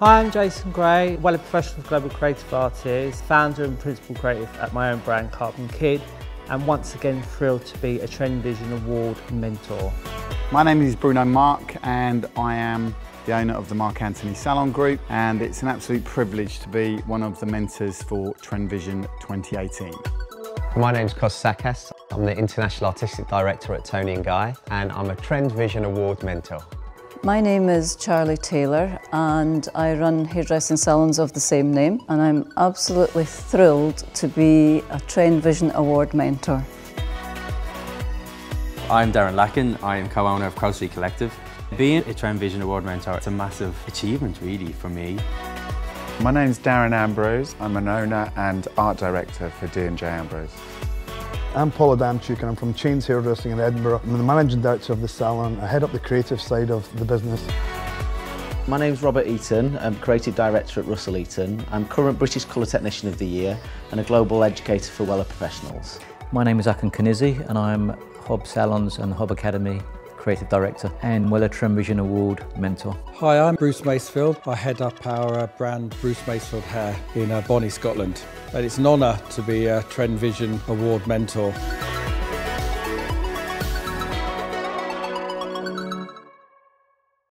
Hi, I'm Jason Gray, Wella Professionals Global Creative Artist, founder and principal creative at my own brand Karbon Kyd, and once again thrilled to be a Trend Vision Award mentor. My name is Bruno Marc and I am the owner of the Marc Anthony Salon Group, and it's an absolute privilege to be one of the mentors for Trend Vision 2018. My name's Cos Sakkas, I'm the International Artistic Director at Tony and Guy, and I'm a Trend Vision Award mentor. My name is Charlie Taylor and I run hairdressing salons of the same name, and I'm absolutely thrilled to be a Trend Vision Award mentor. I'm Darren Lacken, I am co-owner of Crossley Collective. Being a Trend Vision Award mentor, it's a massive achievement really for me. My name's Darren Ambrose, I'm an owner and art director for D and J Ambrose. I'm Paula Danchuk and I'm from Chains Hairdressing in Edinburgh. I'm the managing director of the salon. I head up the creative side of the business. My name's Robert Eaton, I'm creative director at Russell Eaton. I'm current British Colour Technician of the Year and a global educator for Wella Professionals. My name is Akin Kanizzi and I'm Hub Salons and Hub Academy creative director and Wella Trend Vision Award mentor. Hi, I'm Bruce Macefield. I head up our brand Bruce Macefield Hair in Bonnie, Scotland. And it's an honour to be a Trend Vision Award mentor.